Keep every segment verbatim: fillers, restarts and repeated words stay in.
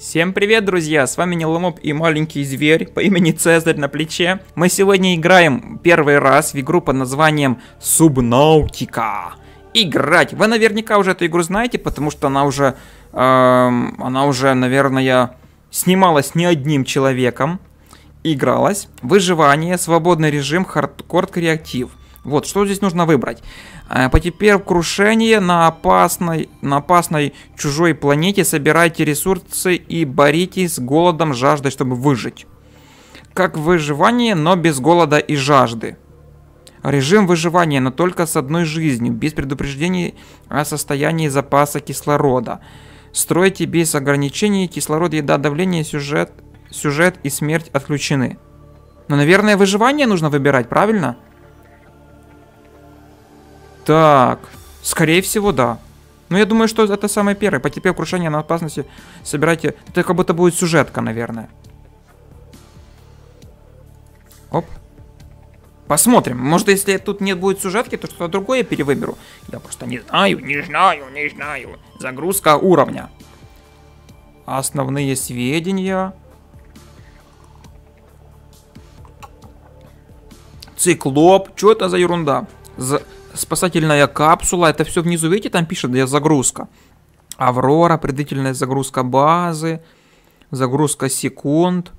Всем привет, друзья, с вами Nilamop и маленький зверь по имени Цезарь на плече. Мы сегодня играем первый раз в игру под названием Subnautica. Играть! Вы наверняка уже эту игру знаете, потому что она уже, эм, она уже, наверное, снималась не одним человеком. Игралась. Выживание, свободный режим, хардкор, креатив. Вот, что здесь нужно выбрать. Потерпев крушение на опасной, на опасной чужой планете, собирайте ресурсы и боритесь с голодом, жаждой, чтобы выжить. Как выживание, но без голода и жажды. Режим выживания, но только с одной жизнью, без предупреждений о состоянии запаса кислорода. Стройте без ограничений, кислород, еда, давление, сюжет, сюжет и смерть отключены. Но, наверное, выживание нужно выбирать, правильно? Так, скорее всего, да. Но я думаю, что это самое первое. Потерпев крушение на опасности, собирайте... Это как будто будет сюжетка, наверное. Оп. Посмотрим. Может, если тут нет будет сюжетки, то что-то другое перевыберу. Я просто не знаю, не знаю, не знаю. Загрузка уровня. Основные сведения. Циклоп. Что это за ерунда? За... Спасательная капсула, это все внизу, видите, там пишет, где загрузка. Аврора, предварительная загрузка базы, загрузка секунд.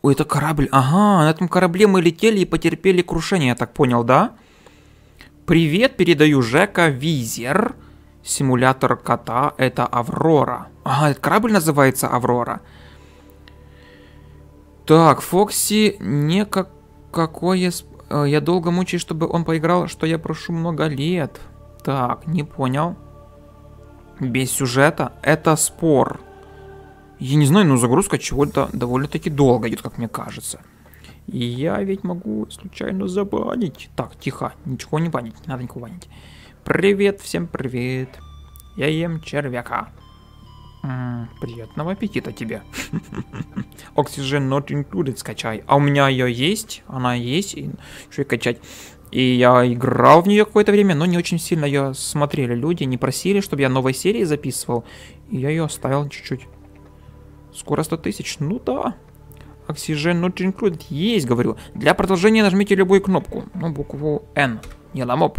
Ой, это корабль, ага, на этом корабле мы летели и потерпели крушение, я так понял, да? Привет, передаю Жека, Визер, симулятор кота, это Аврора. Ага, этот корабль называется Аврора. Так, Фокси, не как... какое... Я долго мучаюсь, чтобы он поиграл, что я прошу много лет. Так, не понял. Без сюжета. Это спор. Я не знаю, но загрузка чего-то довольно-таки долго идет, как мне кажется. И я ведь могу случайно забанить. Так, тихо. Ничего не банить. Не надо никого банить. Привет, всем привет. Я ем червяка. М-м, приятного аппетита тебе. Oxygen Not Included скачай. А у меня ее есть, она есть, и что и качать. И я играл в нее какое-то время, но не очень сильно ее смотрели люди, не просили, чтобы я новой серии записывал. И я ее оставил чуть-чуть. Скоро сто тысяч, ну да. Oxygen Not Included есть, говорю. Для продолжения нажмите любую кнопку, ну букву N, Nilamop.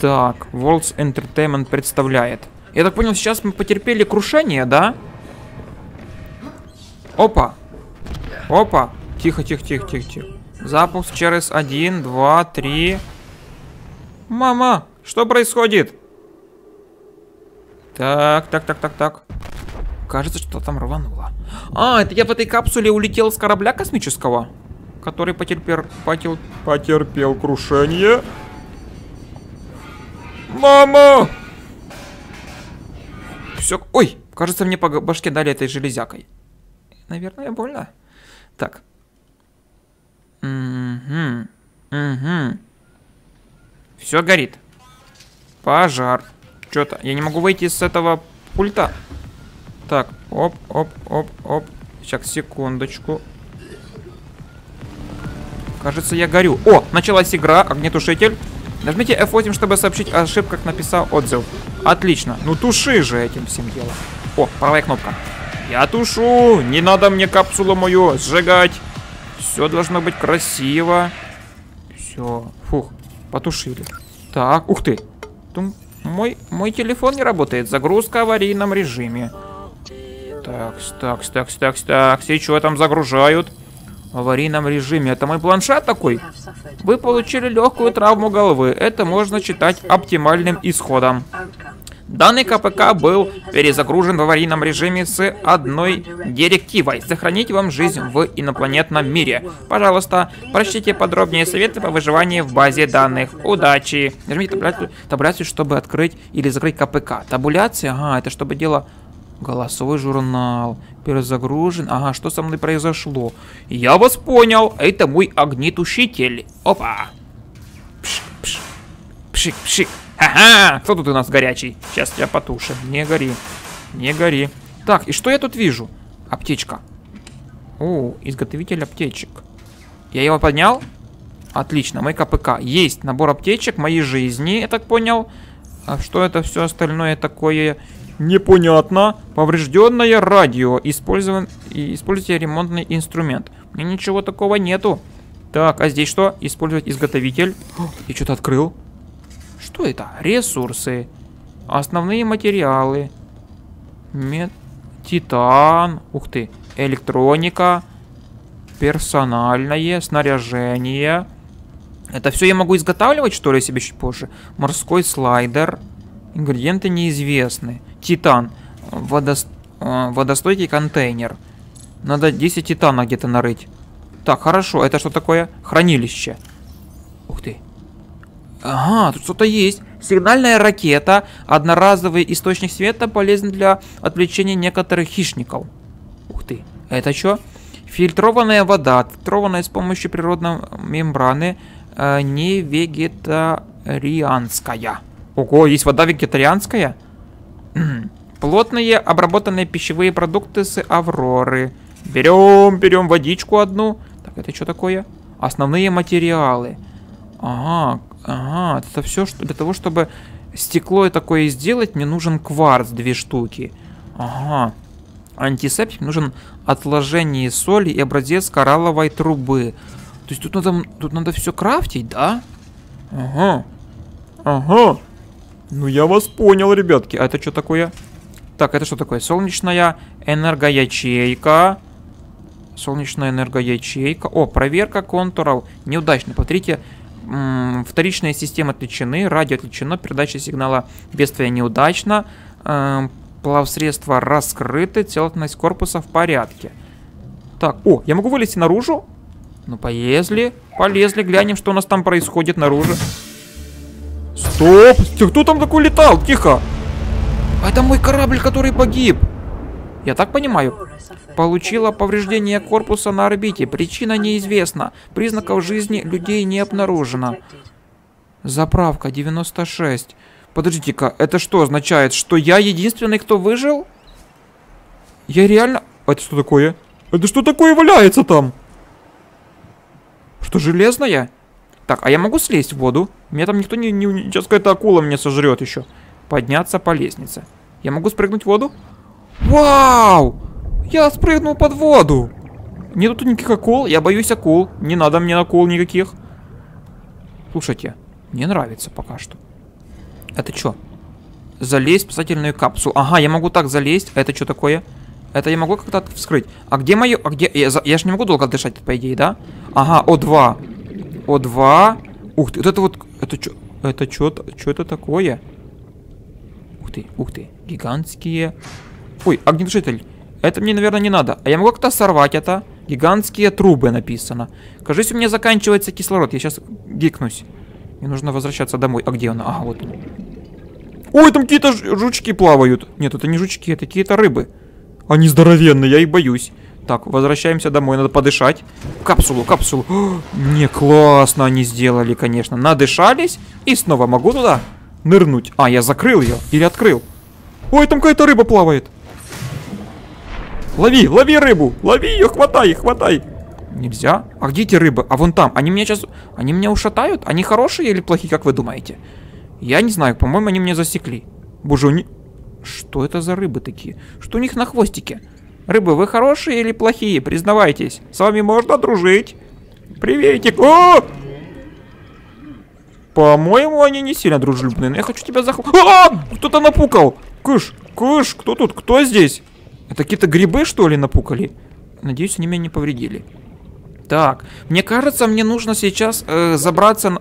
Так, World Entertainment представляет. Я так понял, сейчас мы потерпели крушение, да? Опа. Опа. Тихо, тихо, тихо, тихо, тихо. Запуск через один, два, три. Мама, что происходит? Так, так, так, так, так. Кажется, что там рвануло. А, это я в этой капсуле улетел с корабля космического, который потерпел, потел, потерпел крушение. Мама! Все... Ой, кажется, мне по башке дали этой железякой. Наверное, больно. Так. Угу. Угу. Все горит. Пожар. Что-то. Я не могу выйти с этого пульта. Так. Оп, оп, оп, оп. Сейчас, секундочку. Кажется, я горю. О, началась игра. Огнетушитель. Нажмите эф восемь, чтобы сообщить о ошибках, написал отзыв. Отлично. Ну туши же этим всем делом. О, правая кнопка. Я тушу. Не надо мне капсулу мою сжигать. Все должно быть красиво. Все. Фух. Потушили. Так. Ух ты. Тум... Мой, мой телефон не работает. Загрузка в аварийном режиме. Так, так, так, так, так. И что там загружают? В аварийном режиме. Это мой планшет такой? Вы получили легкую травму головы. Это можно считать оптимальным исходом. Данный ка пэ ка был перезагружен в аварийном режиме с одной директивой. Сохранить вам жизнь в инопланетном мире. Пожалуйста, прочтите подробнее советы по выживанию в базе данных. Удачи! Нажмите табуляцию, табуляцию, чтобы открыть или закрыть ка пэ ка. Табуляция? Ага, это чтобы дело... Голосовой журнал. Перезагружен. Ага, что со мной произошло? Я вас понял. Это мой огнетушитель. Опа. Пшик, пшик. Пшик, пшик. Ага. Кто тут у нас горячий? Сейчас я потушим. Не гори. Не гори. Так, и что я тут вижу? Аптечка. О, изготовитель аптечек. Я его поднял? Отлично. Мой ка пэ ка. Есть набор аптечек моей жизни, я так понял. А что это все остальное такое... непонятно. Поврежденное радио. Использован... Используйте ремонтный инструмент. У меня ничего такого нету. Так, а здесь что? Использовать изготовитель. О, я что-то открыл. Что это? Ресурсы. Основные материалы. Мед... Титан. Ух ты. Электроника. Персональное. Снаряжение. Это все я могу изготавливать, что ли, себе чуть позже? Морской слайдер. Ингредиенты неизвестны. Титан. Водос... Водостойкий контейнер. Надо десять титана где-то нарыть. Так, хорошо. Это что такое? Хранилище. Ух ты. Ага, тут что-то есть. Сигнальная ракета. Одноразовый источник света полезен для отвлечения некоторых хищников. Ух ты. Это что? Фильтрованная вода. Отфильтрованная с помощью природной мембраны. Не вегетарианская. Ого, есть вода вегетарианская? Плотные обработанные пищевые продукты с Авроры. Берем, берем водичку одну. Так, это что такое? Основные материалы. Ага, ага, это все, что для того, чтобы стекло такое сделать, мне нужен кварц, две штуки. Ага. Антисептик нужен отложение соли и образец коралловой трубы. То есть тут надо, тут надо все крафтить, да? Ага. Ага. Ну я вас понял, ребятки. А это что такое? Так, это что такое? Солнечная энергоячейка. Солнечная энергоячейка. О, проверка контуров. Неудачно. Смотрите, вторичные системы отвлечены. Радио отвлечено. Передача сигнала бедствия неудачно. Эм, плавсредства раскрыты. Целостность корпуса в порядке. Так, о, я могу вылезти наружу? Ну, полезли. Полезли, глянем, что у нас там происходит наружу. Стоп! Кто там такой летал? Тихо! Это мой корабль, который погиб. Я так понимаю. Получила повреждение корпуса на орбите. Причина неизвестна. Признаков жизни людей не обнаружено. Заправка девяносто шесть. Подождите-ка, это что означает? Что я единственный, кто выжил? Я реально... Это что такое? Это что такое валяется там? Что, железное? Так, а я могу слезть в воду? Меня там никто не... не... Сейчас какая-то акула меня сожрет еще. Подняться по лестнице. Я могу спрыгнуть в воду? Вау! Я спрыгнул под воду! Нету тут никаких акул. Я боюсь акул. Не надо мне акул никаких. Слушайте, мне нравится пока что. Это что? Залезть в спасательную капсулу. Ага, я могу так залезть. Это что такое? Это я могу как-то вскрыть. А где мое... А где... Я, я ж не могу долго дышать, по идее, да? Ага, О два. О два. Ух ты, вот это вот... Это что? Это что? Что это такое? Ух ты, ух ты, гигантские. Ой, огнетушитель. Это мне, наверное, не надо. А я могу как-то сорвать это? Гигантские трубы написано. Кажись, у меня заканчивается кислород. Я сейчас гикнусь. Мне нужно возвращаться домой. А где она? Ага, вот. Ой, там какие-то жучки плавают. Нет, это не жучки, это какие-то рыбы. Они здоровенные, я их боюсь. Так, возвращаемся домой, надо подышать. Капсулу, капсулу. О, не, классно они сделали, конечно. Надышались и снова могу туда нырнуть. А, я закрыл ее. Или открыл. Ой, там какая-то рыба плавает. Лови, лови рыбу. Лови ее, хватай, хватай. Нельзя. А где эти рыбы? А вон там. Они меня сейчас... Они меня ушатают? Они хорошие или плохие, как вы думаете? Я не знаю. По-моему, они меня засекли. Боже, они... Что это за рыбы такие? Что у них на хвостике? Рыбы, вы хорошие или плохие? Признавайтесь. С вами можно дружить. Приветик. О! По-моему, они не сильно дружелюбные, но я хочу тебя захватить. А-а-а! Кто-то напукал! Кыш, кыш, кто тут? Кто здесь? Это какие-то грибы, что ли, напукали? Надеюсь, они меня не повредили. Так, мне кажется, мне нужно сейчас э, забраться на...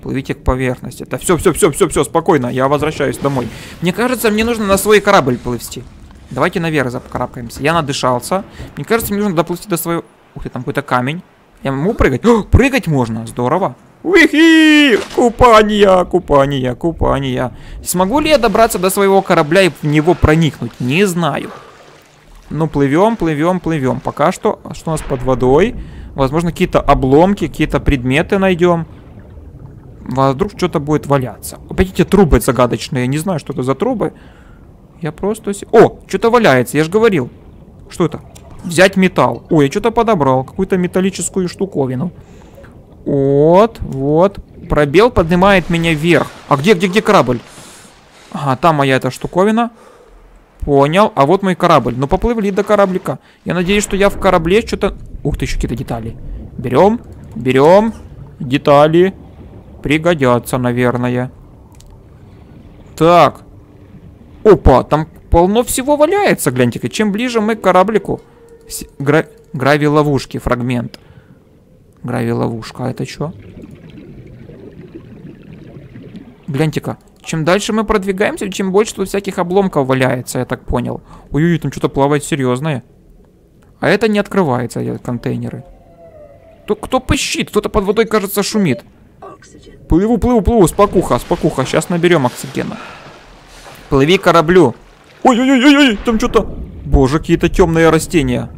Плывите к поверхности. Да все, все, все, все, все, спокойно, я возвращаюсь домой. Мне кажется, мне нужно на свой корабль плывсти. Давайте наверх закарабкаемся. Я надышался. Мне кажется, мне нужно доплыть до своего... Ух ты, там какой-то камень. Я могу прыгать? О, прыгать можно, здорово. Уихи! Купание, купание, купание. Смогу ли я добраться до своего корабля и в него проникнуть? Не знаю. Ну, плывем, плывем, плывем. Пока что. Что у нас под водой? Возможно, какие-то обломки, какие-то предметы найдем. А вдруг что-то будет валяться. Опять эти трубы загадочные. Я не знаю, что это за трубы. Я просто... О, что-то валяется, я же говорил. Что это? Взять металл. Ой, я что-то подобрал. Какую-то металлическую штуковину. Вот, вот. Пробел поднимает меня вверх. А где, где, где корабль? Ага, там моя эта штуковина. Понял, а вот мой корабль. Ну поплывли до кораблика. Я надеюсь, что я в корабле что-то... Ух ты, еще какие-то детали. Берем, берем. Детали пригодятся, наверное. Так. Опа, там полно всего валяется, гляньте-ка. Чем ближе мы к кораблику... С... Гра... Грави-ловушки, фрагмент. Грави-ловушка, а это что? Гляньте-ка. Чем дальше мы продвигаемся, чем больше тут всяких обломков валяется, я так понял. Ой-ой, там что-то плавает серьезное. А это не открывается, контейнеры. Кто, кто пищит? Кто-то под водой, кажется, шумит. Плыву, плыву, плыву, спокуха, спокуха. Сейчас наберем оксигена. Плыви к кораблю. Ой-ой-ой-ой, там что-то... Боже, какие-то темные растения.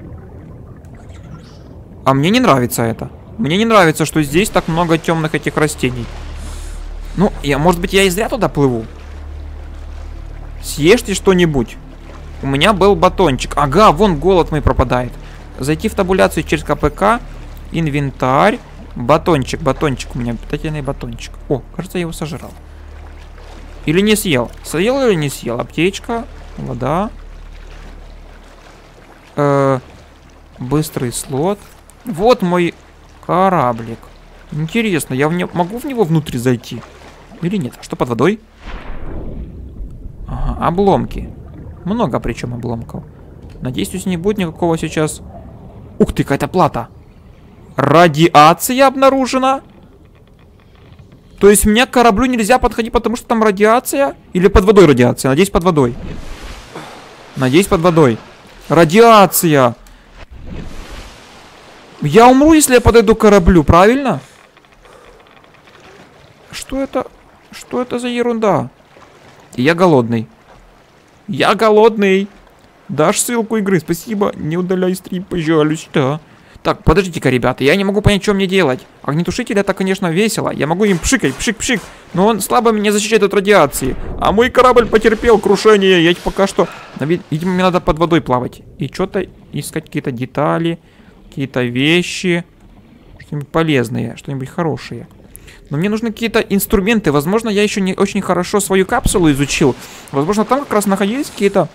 А мне не нравится это. Мне не нравится, что здесь так много темных этих растений. Ну, я, может быть, я и зря туда плыву. Съешьте что-нибудь. У меня был батончик. Ага, вон голод мой пропадает. Зайти в табуляцию через КПК. Инвентарь. Батончик, батончик у меня. Питательный батончик. О, кажется, я его сожрал. Или не съел. Съел или не съел? Аптечка. Вода. Э-э- быстрый слот. Вот мой кораблик. Интересно, я в не... могу в него внутрь зайти? Или нет? Что под водой? Ага, обломки. Много причем обломков. Надеюсь, здесь не будет никакого сейчас... Ух ты, какая-то плата. Радиация обнаружена. То есть мне к кораблю нельзя подходить, потому что там радиация? Или под водой радиация? Надеюсь, под водой. Надеюсь, под водой. Радиация. Я умру, если я подойду к кораблю, правильно? Что это? Что это за ерунда? Я голодный. Я голодный. Дашь ссылку игры? Спасибо. Не удаляй стрим, пожалуйста. Так, подождите-ка, ребята. Я не могу понять, что мне делать. Огнетушитель — это, конечно, весело. Я могу им пшикать, пшик-пшик. Но он слабо меня защищает от радиации. А мой корабль потерпел крушение. Я пока что... Видимо, мне надо под водой плавать. И что-то искать, какие-то детали... Какие-то вещи. Что-нибудь полезное, что-нибудь хорошее. Но мне нужны какие-то инструменты. Возможно, я еще не очень хорошо свою капсулу изучил. Возможно, там как раз находились какие-то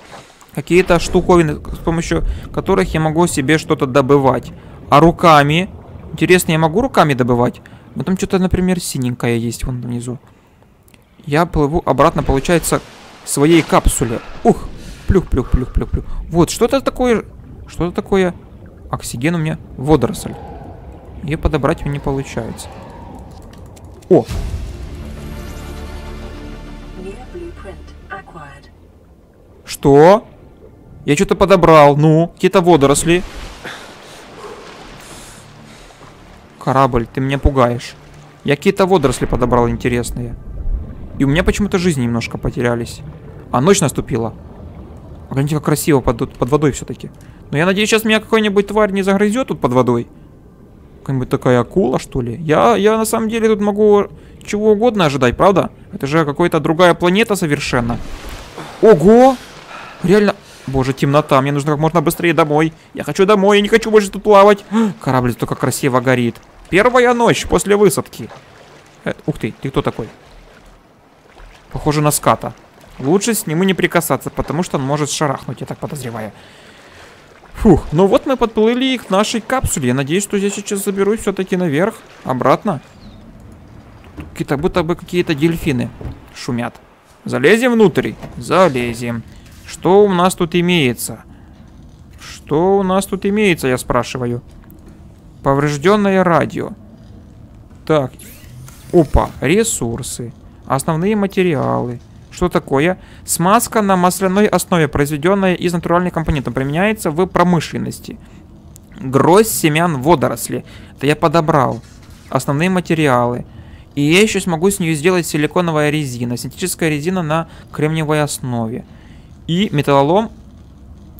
какие-то штуковины, с помощью которых я могу себе что-то добывать. А руками? Интересно, я могу руками добывать? Но там что-то, например, синенькое есть вон внизу. Я плыву обратно, получается, к своей капсуле. Ух! Плюх-плюх-плюх-плюх-плюх. Вот, что-то такое... Что-то такое... Оксиген у меня водоросль. Ее подобрать мне не получается. О! Что? Я что-то подобрал. Ну, какие-то водоросли. Корабль, ты меня пугаешь. Я какие-то водоросли подобрал интересные. И у меня почему-то жизни немножко потерялись. А ночь наступила. Гляньте, как красиво под, под водой все-таки. Но я надеюсь, сейчас меня какой-нибудь тварь не загрызет тут под водой. Какая-нибудь такая акула, что ли? Я, я на самом деле тут могу чего угодно ожидать, правда? Это же какая-то другая планета совершенно. Ого! Реально... Боже, темнота. Мне нужно как можно быстрее домой. Я хочу домой, я не хочу больше тут плавать. Корабль только красиво горит. Первая ночь после высадки. Э, ух ты, ты кто такой? Похоже на ската. Лучше с нему не прикасаться, потому что он может шарахнуть, я так подозреваю. Фух, ну вот мы подплыли к нашей капсуле. Я надеюсь, что я сейчас заберусь все-таки наверх, обратно. Какие-то, будто бы какие-то дельфины шумят. Залезем внутрь? Залезем. Что у нас тут имеется? Что у нас тут имеется, я спрашиваю. Поврежденное радио. Так. Опа, ресурсы. Основные материалы. Что такое? Смазка на масляной основе, произведенная из натуральных компонентов, применяется в промышленности. Гроздь семян водоросли. Это я подобрал. Основные материалы. И я еще смогу с нее сделать силиконовая резина. Синтетическая резина на кремниевой основе. И металлолом.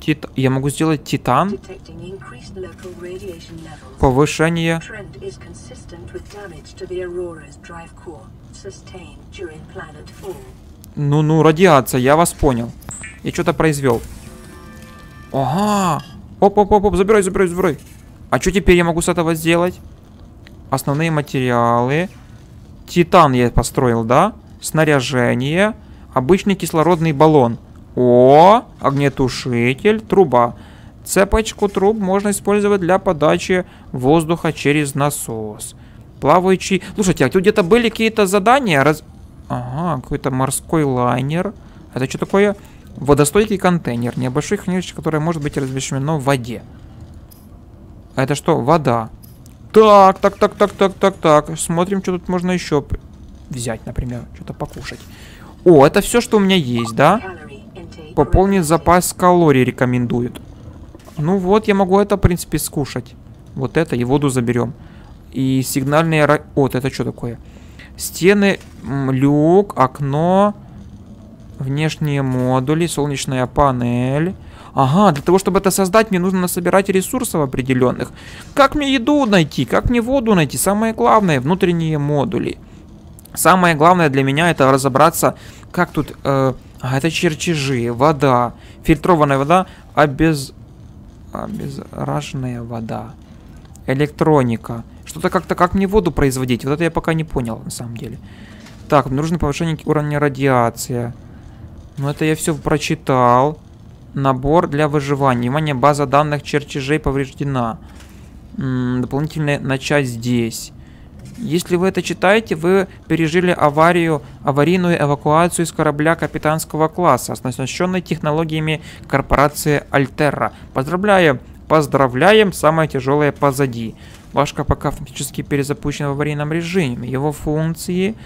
Тит... Я могу сделать титан. Повышение. Ну-ну, радиация, я вас понял. Я что-то произвел. Ага. Оп-оп-оп, забирай, забирай, забирай. А что теперь я могу с этого сделать? Основные материалы. Титан я построил, да? Снаряжение. Обычный кислородный баллон. О, огнетушитель, труба. Цепочку труб можно использовать для подачи воздуха через насос. Плавающий... Слушайте, а тут где-то были какие-то задания? Раз... Ага, какой-то морской лайнер. Это что такое? Водостойкий контейнер. Небольшое хранилище, которое может быть размещено в воде. А это что? Вода. Так, так, так, так, так, так, так. Смотрим, что тут можно еще взять, например. Что-то покушать. О, это все, что у меня есть, да? Пополнить запас калорий рекомендуют. Ну вот, я могу это, в принципе, скушать. Вот это, и воду заберем. И сигнальные... Ра... Вот, это что такое? Стены, люк, окно, внешние модули, солнечная панель. Ага, для того, чтобы это создать, мне нужно насобирать ресурсов определенных. Как мне еду найти? Как мне воду найти? Самое главное, внутренние модули. Самое главное для меня это разобраться, как тут... Э... А, это чертежи, вода, фильтрованная вода, обез... обеззараженная вода, электроника. Что-то как-то, как мне воду производить? Вот это я пока не понял, на самом деле. Так, нужно повышение уровня радиации. Ну, это я все прочитал. Набор для выживания. Внимание, база данных чертежей повреждена. М-м, дополнительно начать здесь. Если вы это читаете, вы пережили аварию, аварийную эвакуацию из корабля капитанского класса, оснащенной технологиями корпорации Альтерра. Поздравляем! Поздравляем! Самое тяжелое позади. Ваш КПК фактически перезапущен в аварийном режиме. Его функции...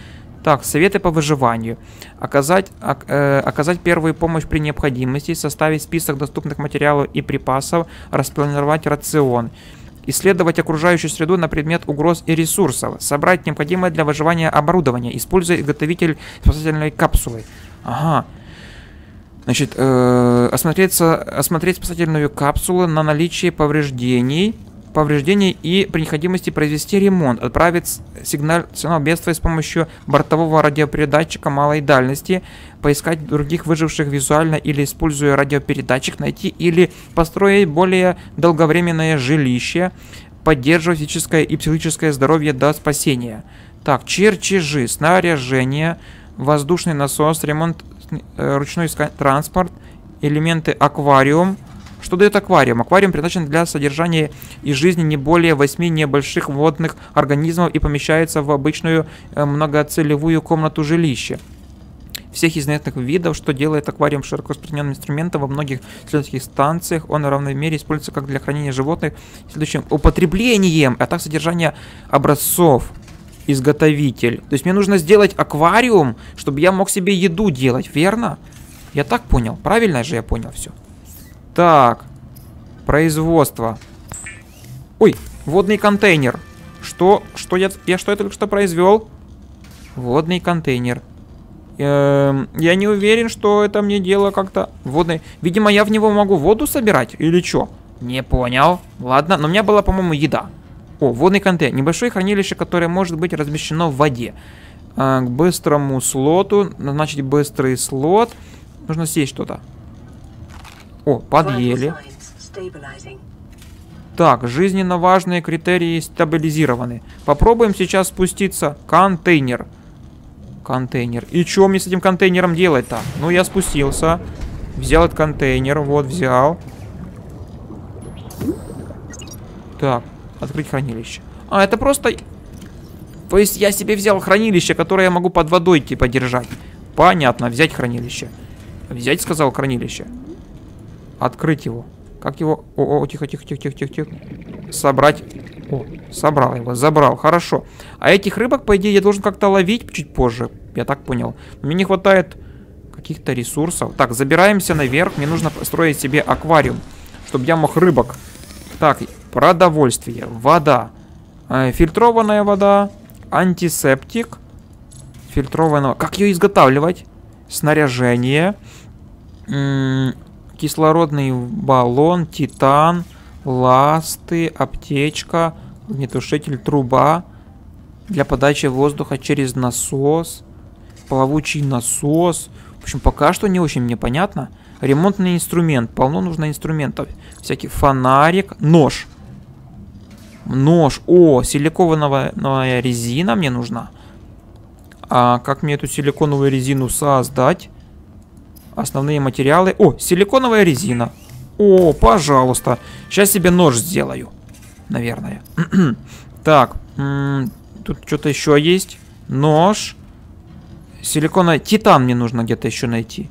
Так, советы по выживанию. Оказать, э, оказать первую помощь при необходимости, составить список доступных материалов и припасов, распланировать рацион. Исследовать окружающую среду на предмет угроз и ресурсов. Собрать необходимое для выживания оборудование. Используя изготовитель спасательной капсулы. Ага. Значит, э, осмотреться, осмотреть спасательную капсулу на наличие повреждений. Повреждений и при необходимости произвести ремонт. Отправить сигнал, сигнал бедствия с помощью бортового радиопередатчика малой дальности. Поискать других выживших визуально или используя радиопередатчик найти или построить более долговременное жилище. Поддерживать физическое и психическое здоровье до спасения. Так, чертежи, снаряжение, воздушный насос, ремонт, э, ручной транспорт, элементы аквариум. Что дает аквариум? Аквариум предназначен для содержания и жизни не более восьми небольших водных организмов и помещается в обычную многоцелевую комнату жилища. Всех известных видов, что делает аквариум широко распространенным инструментом во многих исследовательских станциях, он в равной мере используется как для хранения животных следующим употреблением, а также содержание образцов. Изготовитель. То есть мне нужно сделать аквариум, чтобы я мог себе еду делать, верно? Я так понял, правильно же я понял все. Так, производство. Ой, водный контейнер. Что, что я, я что я только что произвел? Водный контейнер. Эм, я не уверен, что это мне дело как-то водный. Видимо, я в него могу воду собирать или что? Не понял. Ладно, но у меня была, по-моему, еда. О, водный контейнер. Небольшое хранилище, которое может быть размещено в воде. Э, к быстрому слоту, назначить быстрый слот. Нужно съесть что-то. О, подъели. Так, жизненно важные критерии стабилизированы. Попробуем сейчас спуститься. Контейнер. Контейнер. И что мне с этим контейнером делать-то? Ну, я спустился. Взял этот контейнер. Вот, взял. Так, открыть хранилище. А, это просто... То есть я себе взял хранилище, которое я могу под водой типа держать. Понятно, взять хранилище. Взять, сказал, хранилище. Открыть его. Как его... О-о-о, тихо-тихо-тихо-тихо-тихо. Собрать. О, собрал его, забрал. Хорошо. А этих рыбок, по идее, я должен как-то ловить чуть позже. Я так понял. Мне не хватает каких-то ресурсов. Так, забираемся наверх. Мне нужно построить себе аквариум, чтобы я мог рыбок. Так, продовольствие. Вода. Э, фильтрованная вода. Антисептик. Фильтрованная... Как ее изготавливать? Снаряжение. М-м- Кислородный баллон, титан, ласты, аптечка, огнетушитель, труба для подачи воздуха через насос, плавучий насос. В общем, пока что не очень мне понятно. Ремонтный инструмент. Полно нужно инструментов. Всякий фонарик, нож. Нож. О, силиконовая резина мне нужна. А как мне эту силиконовую резину создать? Основные материалы. О, силиконовая резина. О, пожалуйста. Сейчас себе нож сделаю. Наверное. Так. Тут что-то еще есть. Нож. Силиконовая... Титан мне нужно где-то еще найти.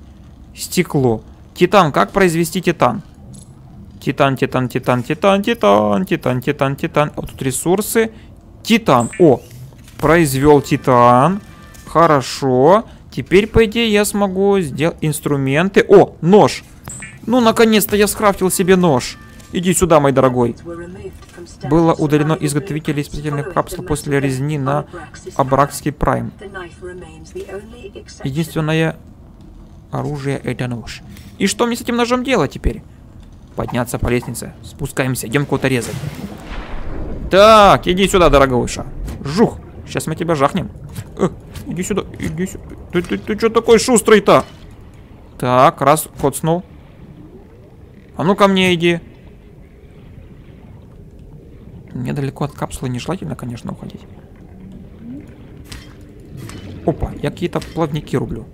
Стекло. Титан. Как произвести титан? Титан, титан, титан, титан, титан, титан, титан, титан. Вот тут ресурсы. Титан. О, произвел титан. Хорошо. Теперь, по идее, я смогу сделать инструменты. О, нож. Ну, наконец-то я скрафтил себе нож. Иди сюда, мой дорогой. Было удалено изготовителей специальных капсул после резни на Абракский Прайм. Единственное оружие — это нож. И что мне с этим ножом делать теперь? Подняться по лестнице. Спускаемся, идем кого-то резать. Так, иди сюда, дорогуша. Жух, сейчас мы тебя жахнем. Э, иди сюда, иди сюда. Ты, ты, ты что такой шустрый-то? Так, раз, коцнул. А ну ко мне иди. Мне далеко от капсулы нежелательно, конечно, уходить. Опа, я какие-то плавники рублю.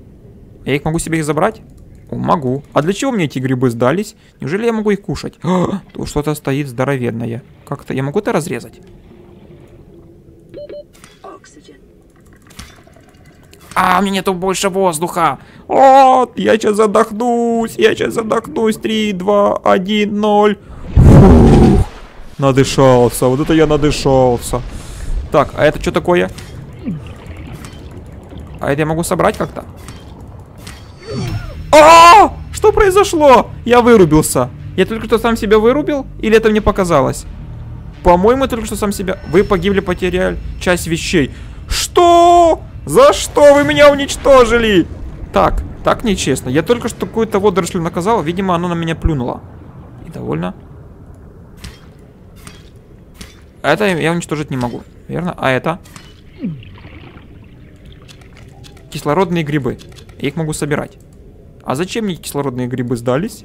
Я их могу себе их забрать? О, могу. А для чего мне эти грибы сдались? Неужели я могу их кушать? А, тут что-то стоит здоровенное. Как-то я могу это разрезать? А, у меня нету больше воздуха. О, я сейчас задохнусь. Я сейчас задохнусь. три, два, один, ноль. Фух, надышался. Вот это я надышался. Так, а это что такое? А это я могу собрать как-то? А-а-а! Что произошло? Я вырубился. Я только что сам себя вырубил? Или это мне показалось? По-моему, я только что сам себя... Вы погибли, потеряли часть вещей. Что? За что вы меня уничтожили? Так, так нечестно. Я только что какую-то водоросль наказал. Видимо, она на меня плюнула. И довольно. Это я уничтожить не могу. Верно? А это? Кислородные грибы. Я их могу собирать. А зачем мне кислородные грибы сдались?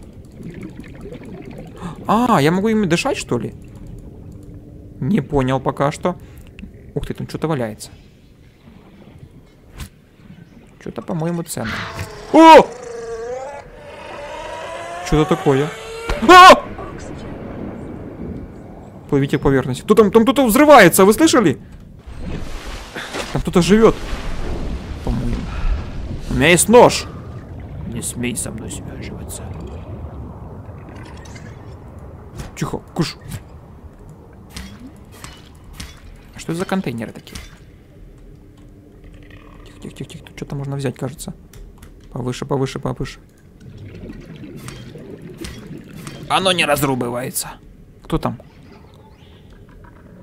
А, я могу ими дышать, что ли? Не понял пока что. Ух ты, там что-то валяется. Что-то, по-моему, ценное. О! Что-то такое. А! Плывите к поверхности. Кто там, там кто-то взрывается, вы слышали? Там кто-то живет. По-моему. У меня есть нож. Не смей со мной себя оживаться. Тихо, куш. А что это за контейнеры такие? Тихо, тихо, тихо, тихо. Тут что-то можно взять, кажется. Повыше, повыше, повыше. Оно не разрубывается. Кто там?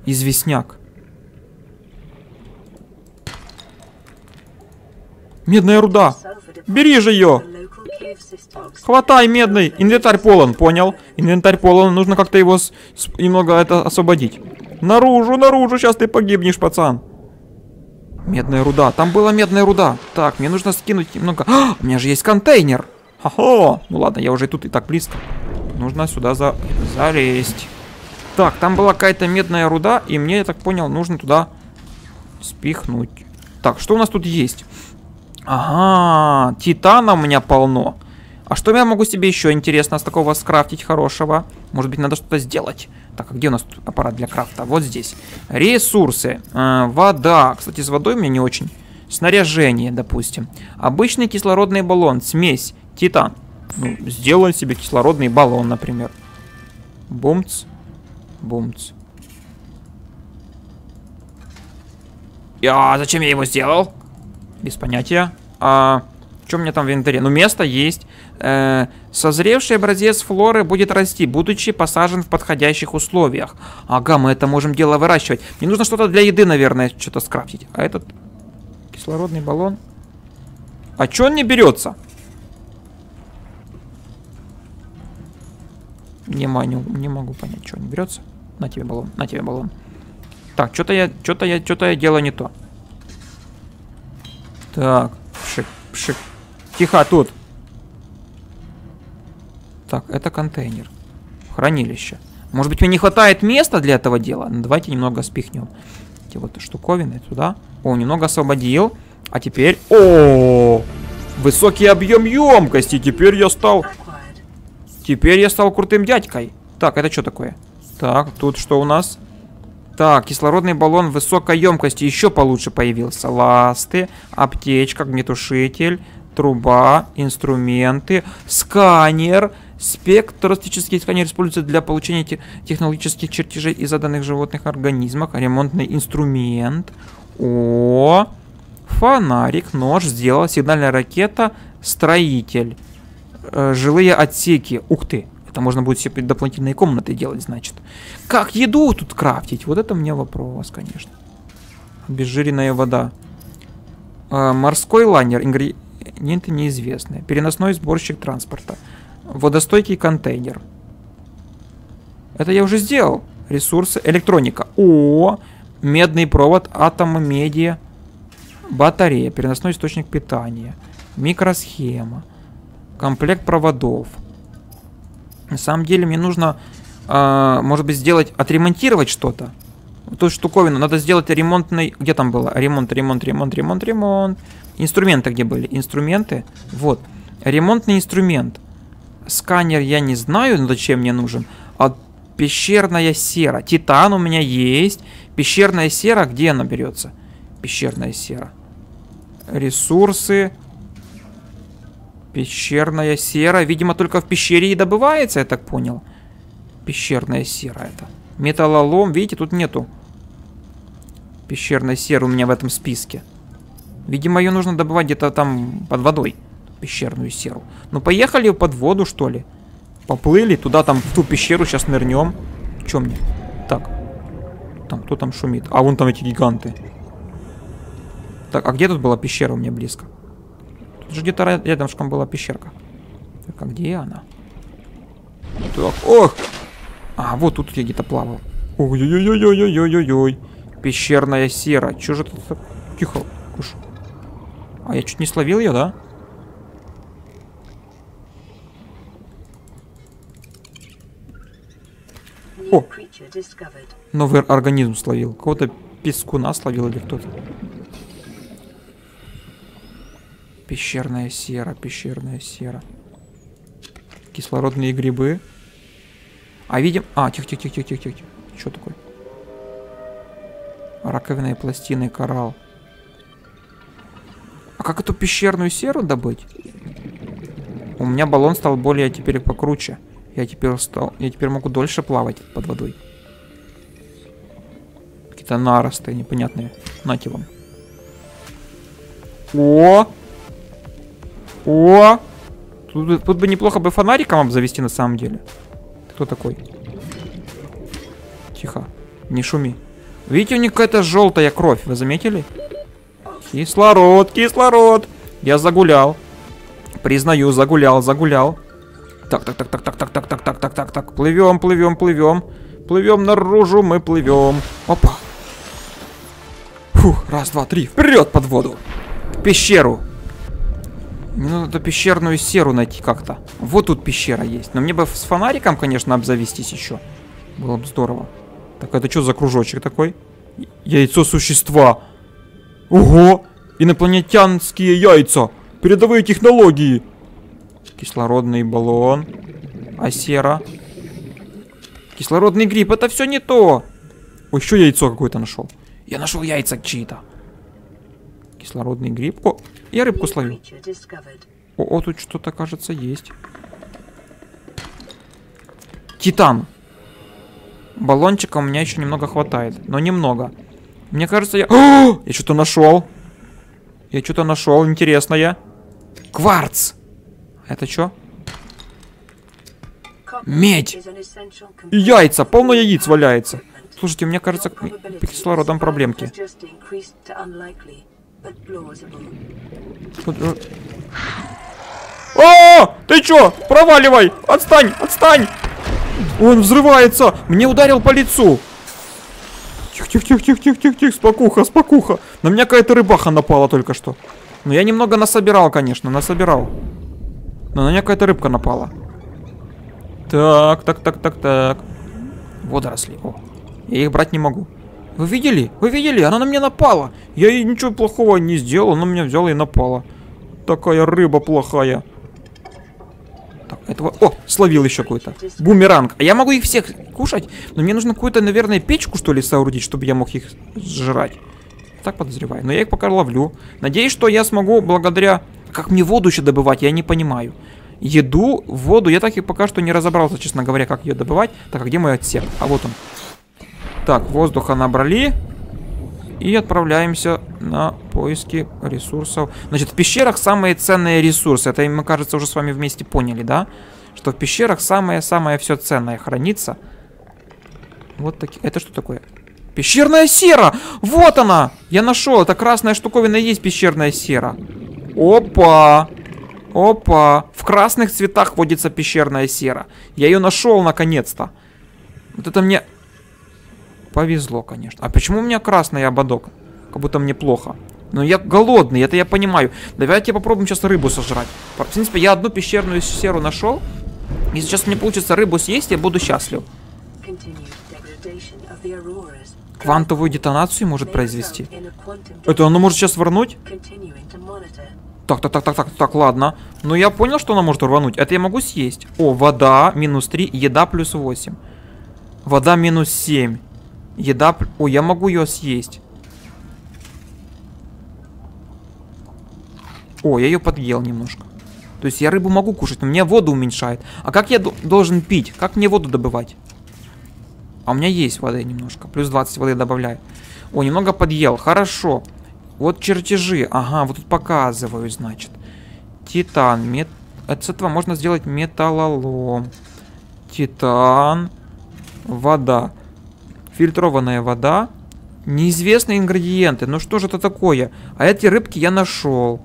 Известняк. Медная руда. Бери же ее. Хватай, медный. Инвентарь полон, понял? Инвентарь полон, нужно как-то его с... немного это освободить. Наружу, наружу, сейчас ты погибнешь, пацан. Медная руда, там была медная руда. Так, мне нужно скинуть немного... А, у меня же есть контейнер. Ха-ха. Ну ладно, я уже тут и так близко. Нужно сюда за... залезть. Так, там была какая-то медная руда, и мне, я так понял, нужно туда спихнуть. Так, что у нас тут есть? Ага, титана у меня полно. А что я могу себе еще, интересно, с такого скрафтить хорошего? Может быть, надо что-то сделать? Так, а где у нас аппарат для крафта? Вот здесь. Ресурсы. Э, вода. Кстати, с водой мне не очень. Снаряжение, допустим. Обычный кислородный баллон. Смесь. Титан. Ну, сделаем себе кислородный баллон, например. Бумц. Бумц. Я, зачем я его сделал? Без понятия. А... Что у меня там в инвентаре? Ну, место есть. Э-э- созревший образец флоры будет расти, будучи посажен в подходящих условиях. Ага, мы это можем дело выращивать. Мне нужно что-то для еды, наверное, что-то скрафтить. А этот кислородный баллон. А чё он не берется? Не, маню, не могу понять, чё он не берется. На тебе баллон, на тебе баллон. Так, что-то я, что-то я, что-то я делаю не то. Так, пшик, пшик. Тихо, тут. Так, это контейнер. Хранилище. Может быть, мне не хватает места для этого дела? Ну, давайте немного спихнем. Эти вот штуковины туда. О, немного освободил. А теперь... О, Высокий объем емкости. Теперь я стал... Теперь я стал крутым дядькой. Так, это что такое? Так, тут что у нас? Так, кислородный баллон высокой емкости еще получше появился. Ласты, аптечка, огнетушитель, труба, инструменты, сканер. Спектростатический сканер используется для получения те технологических чертежей из заданных животных организмах. Ремонтный инструмент. О, фонарик, нож, сделал. Сигнальная ракета, строитель. Э, жилые отсеки. Ух ты, это можно будет себе дополнительные комнаты делать, значит. Как еду тут крафтить? Вот это у меня вопрос, конечно. Обезжиренная вода. Э, морской лайнер. Ингредиенты неизвестные. Переносной сборщик транспорта. Водостойкий контейнер. Это я уже сделал. Ресурсы. Электроника. О, медный провод, атомы, меди, батарея, переносной источник питания, микросхема, комплект проводов. На самом деле мне нужно, э, может быть, сделать, отремонтировать что-то. Ту штуковину надо сделать ремонтный... Где там было? Ремонт, ремонт, ремонт, ремонт, ремонт. Инструменты где были? Инструменты. Вот. Ремонтный инструмент. Сканер я не знаю, но зачем мне нужен. А пещерная сера. Титан у меня есть. Пещерная сера, где она берется? Пещерная сера. Ресурсы. Пещерная сера. Видимо, только в пещере и добывается, я так понял. Пещерная сера это. Металлолом, видите, тут нету. Пещерная сера у меня в этом списке. Видимо, ее нужно добывать где-то там под водой. Пещерную серу. Ну, поехали под воду, что ли? Поплыли туда, там, в ту пещеру. Сейчас нырнем. Че мне? Так. Там, кто там шумит? А, вон там эти гиганты. Так, а где тут была пещера у меня близко? Тут же где-то рядом была пещерка. Так, а где она? Так, ох! А, вот тут я где-то плавал. Ой-ой-ой-ой-ой-ой-ой-ой. Пещерная сера. Че же тут? Тихо. Кушу. А я чуть не словил ее, да? О, новый организм словил. Кого-то пескуна словил или кто-то. Пещерная сера, пещерная сера. Кислородные грибы. А видим... А, тихо-тихо-тихо-тихо-тихо. Что такое? Раковинные пластины, коралл. А как эту пещерную серу добыть? У меня баллон стал более теперь покруче. Я теперь стал, я теперь могу дольше плавать под водой. Какие-то наросты непонятные. Нате вам. О! О! Тут, тут бы неплохо бы фонариком обзавести на самом деле. Ты кто такой? Тихо. Не шуми. Видите, у них какая-то желтая кровь. Вы заметили? Кислород, кислород. Я загулял. Признаю, загулял, загулял. Так, так, так, так, так, так, так, так, так, так, так, так. Плывем, плывем, плывем. Плывем наружу, мы плывем. Опа. Фух, раз, два, три. Вперед под воду. В пещеру. Мне надо пещерную серу найти как-то. Вот тут пещера есть. Но мне бы с фонариком, конечно, обзавестись еще. Было бы здорово. Так, это что за кружочек такой? Яйцо существа. Ого! Инопланетянские яйца. Передовые технологии. Кислородный баллон. А сера. Кислородный гриб. Это все не то. Ой, еще яйцо какое-то нашел. Я нашел яйца чьи-то. Кислородный гриб. О, я рыбку словил. О, о, тут что-то, кажется, есть. Титан. Баллончика у меня еще немного хватает. Но немного. Мне кажется, я... О! Я что-то нашел. Я что-то нашел интересное. Кварц. Это что? Медь! И яйца! Полно яиц валяется! Слушайте, мне кажется, по кислородам проблемки. О! Ты чё? Проваливай! Отстань! Отстань! Он взрывается! Мне ударил по лицу! Тихо-тихо-тихо-тихо-тихо-тихо! Спокуха, спокуха! На меня какая-то рыбаха напала только что. Но я немного насобирал, конечно, насобирал. Но на меня какая-то рыбка напала. Так, так, так, так, так. Водоросли. О, я их брать не могу. Вы видели? Вы видели? Она на меня напала. Я ей ничего плохого не сделал. Она меня взяла и напала. Такая рыба плохая. Так, этого... О, словил еще какой-то. Бумеранг. А я могу их всех кушать? Но мне нужно какую-то, наверное, печку, что ли, соорудить, чтобы я мог их сжирать. Так подозреваю. Но я их пока ловлю. Надеюсь, что я смогу благодаря... Как мне воду еще добывать? Я не понимаю. Еду, воду. Я так и пока что не разобрался, честно говоря, как ее добывать. Так, а где мой отсек? А вот он. Так, воздуха набрали. И отправляемся на поиски ресурсов. Значит, в пещерах самые ценные ресурсы. Это, мы, кажется, уже с вами вместе поняли, да? Что в пещерах самое-самое все ценное хранится. Вот такие. Это что такое? Пещерная сера! Вот она! Я нашел. Это красная штуковина и есть пещерная сера. Опа! Опа! В красных цветах водится пещерная сера. Я ее нашел наконец-то. Вот это мне... Повезло, конечно. А почему у меня красный ободок? Как будто мне плохо. Но я голодный, это я понимаю. Давайте попробуем сейчас рыбу сожрать. В принципе, я одну пещерную серу нашел. Если сейчас мне получится рыбу съесть, я буду счастлив. Квантовую детонацию может произвести. Это оно может сейчас рвануть? Так, так, так, так, так, так, ладно. Но я понял, что она может рвануть. Это я могу съесть. О, вода, минус три, еда плюс восемь. Вода минус семь. Еда... О, я могу ее съесть. О, я ее подъел немножко. То есть я рыбу могу кушать, но мне воду уменьшает. А как я должен пить? Как мне воду добывать? А у меня есть воды немножко. Плюс двадцать воды добавляю. О, немного подъел. Хорошо. Вот чертежи. Ага, вот тут показываю, значит. Титан. Мет... От этого можно сделать металлолом. Титан. Вода. Фильтрованная вода. Неизвестные ингредиенты. Ну что же это такое? А эти рыбки я нашел.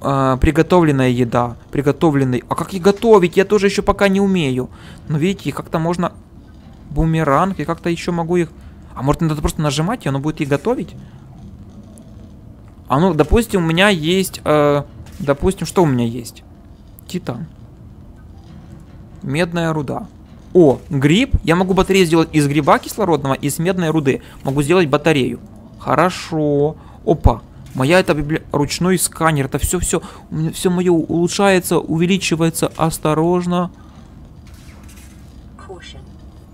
А, приготовленная еда. Приготовленный. А как их готовить? Я тоже еще пока не умею. Но видите, как-то можно... Бумеранг. И как-то еще могу их... А может надо просто нажимать, и оно будет их готовить? А ну, допустим, у меня есть... Э, допустим, что у меня есть? Титан. Медная руда. О, гриб. Я могу батарею сделать из гриба кислородного, из медной руды. Могу сделать батарею. Хорошо. Опа. Моя это библи... ручной сканер. Это все-все. Все мое улучшается, увеличивается. Осторожно.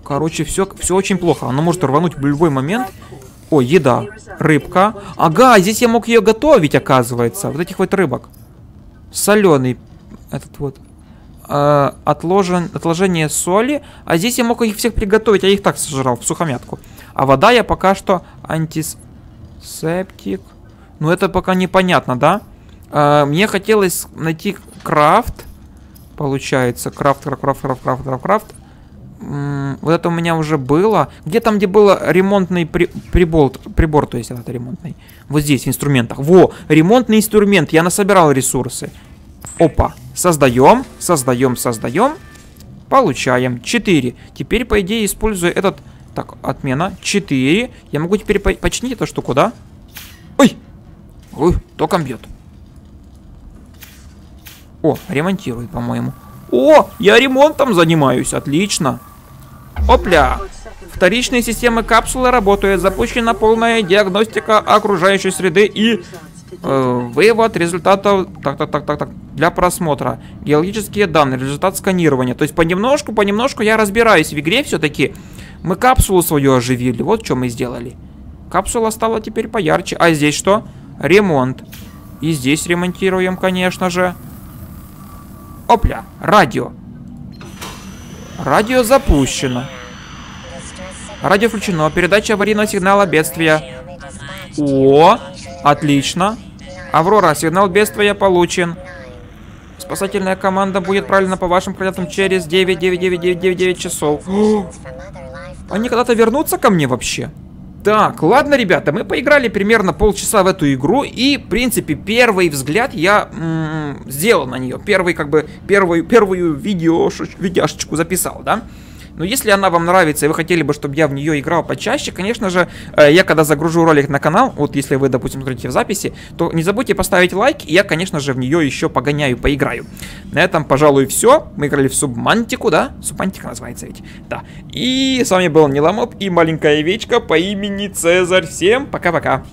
Короче, все, все очень плохо. Оно может рвануть в любой момент. О, еда. Рыбка. Ага, здесь я мог ее готовить, оказывается. Вот этих вот рыбок. Соленый. Этот вот. Отложен, отложение соли. А здесь я мог их всех приготовить. А я их так сожрал, в сухомятку. А вода я пока что антисептик. Ну это пока непонятно, да? А, мне хотелось найти крафт. Получается крафт, крафт, крафт, крафт, крафт, крафт, крафт. М-м, Вот это у меня уже было. Где там, где был ремонтный при, приболт, прибор, то есть это ремонтный. Вот здесь в инструментах. Во, ремонтный инструмент, я насобирал ресурсы. Опа, создаем, создаем, создаем. Получаем четыре. Теперь, по идее, используя этот... Так, отмена, четыре. Я могу теперь по починить эту штуку, да? Ой, ой, током бьет. О, ремонтирует, по-моему. О, я ремонтом занимаюсь, отлично. Опля. Вторичные системы капсулы работают. Запущена полная диагностика окружающей среды и... Вывод результатов так, так, так, так, так, для просмотра. Геологические данные, результат сканирования. То есть понемножку, понемножку я разбираюсь в игре все-таки. Мы капсулу свою оживили, вот что мы сделали. Капсула стала теперь поярче. А здесь что? Ремонт. И здесь ремонтируем, конечно же. Опля, радио. Радио запущено. Радио включено, передача аварийного сигнала бедствия. О, отлично. Аврора, сигнал бедствия получен. Спасательная команда будет правильно по вашим координатам через девять девять девять девять девять девять часов. О, они когда-то вернутся ко мне вообще? Так, ладно, ребята, мы поиграли примерно полчаса в эту игру. И, в принципе, первый взгляд я м-м, сделал на нее. Первый, как бы, первую, первую видеошечку записал, да? Но если она вам нравится и вы хотели бы, чтобы я в нее играл почаще, конечно же, я когда загружу ролик на канал, вот если вы, допустим, смотрите в записи, то не забудьте поставить лайк, и я, конечно же, в нее еще погоняю, поиграю. На этом, пожалуй, все. Мы играли в Subnautica, да? Subnautica называется ведь, да. И с вами был Nilamop и маленькая овечка по имени Цезарь. Всем пока-пока.